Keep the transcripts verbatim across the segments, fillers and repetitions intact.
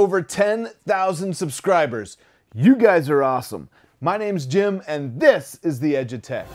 over ten thousand subscribers. You guys are awesome. My name's Jim, and this is The Edge of Tech.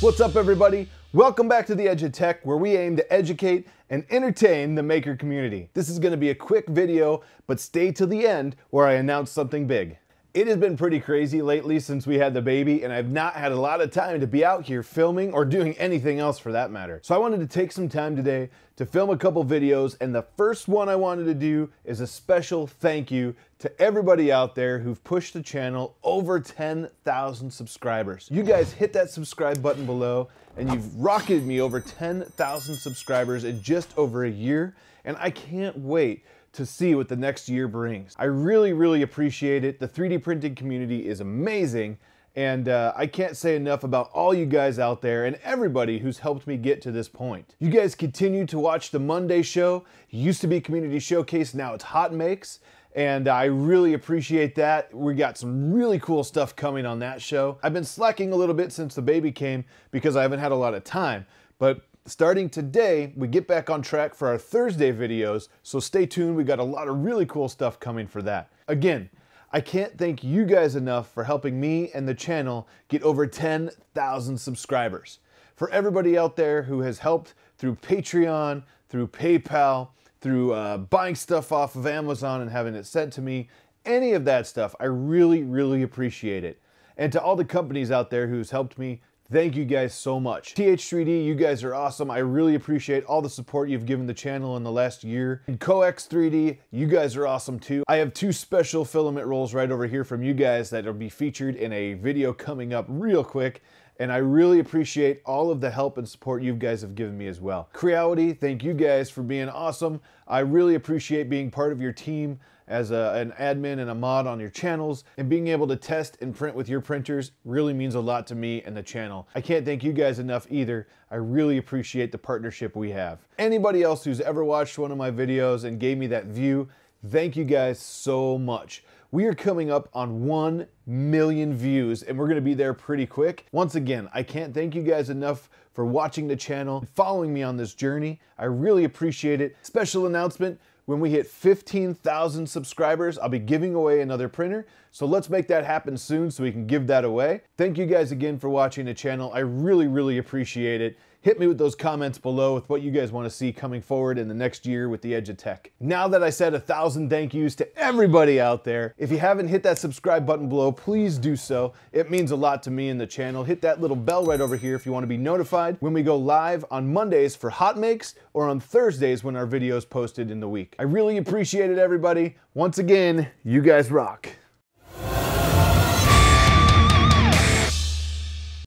What's up, everybody? Welcome back to The Edge of Tech, where we aim to educate and entertain the maker community. This is going to be a quick video, but stay till the end where I announce something big. It has been pretty crazy lately since we had the baby, and I've not had a lot of time to be out here filming or doing anything else for that matter. So I wanted to take some time today to film a couple videos, and the first one I wanted to do is a special thank you to everybody out there who've pushed the channel over ten thousand subscribers. You guys hit that subscribe button below, and you've rocketed me over ten thousand subscribers in just over a year, and I can't wait to see what the next year brings. I really, really appreciate it. The three D printing community is amazing, and uh, I can't say enough about all you guys out there and everybody who's helped me get to this point. You guys continue to watch the Monday show. It used to be Community Showcase, now it's Hot Makes, and I really appreciate that. We got some really cool stuff coming on that show. I've been slacking a little bit since the baby came because I haven't had a lot of time, but starting today, we get back on track for our Thursday videos, so stay tuned. We got a lot of really cool stuff coming for that. Again, I can't thank you guys enough for helping me and the channel get over ten thousand subscribers. For everybody out there who has helped through Patreon, through PayPal, through uh, buying stuff off of Amazon and having it sent to me, any of that stuff, I really, really appreciate it. And to all the companies out there who's helped me, thank you guys so much. T H three D, you guys are awesome. I really appreciate all the support you've given the channel in the last year. And Coex three D, you guys are awesome too. I have two special filament rolls right over here from you guys that will be featured in a video coming up real quick. And I really appreciate all of the help and support you guys have given me as well. Creality, thank you guys for being awesome. I really appreciate being part of your team as a, an admin and a mod on your channels, and being able to test and print with your printers really means a lot to me and the channel. I can't thank you guys enough either. I really appreciate the partnership we have. Anybody else who's ever watched one of my videos and gave me that view, thank you guys so much. We are coming up on one million views, and we're gonna be there pretty quick. Once again, I can't thank you guys enough for watching the channel and following me on this journey. I really appreciate it. Special announcement, when we hit fifteen thousand subscribers, I'll be giving away another printer. So let's make that happen soon so we can give that away. Thank you guys again for watching the channel. I really, really appreciate it. Hit me with those comments below with what you guys want to see coming forward in the next year with The Edge of Tech. Now that I said a thousand thank yous to everybody out there, if you haven't hit that subscribe button below, please do so. It means a lot to me and the channel. Hit that little bell right over here if you want to be notified when we go live on Mondays for Hot Makes, or on Thursdays when our video's posted in the week. I really appreciate it, everybody. Once again, you guys rock.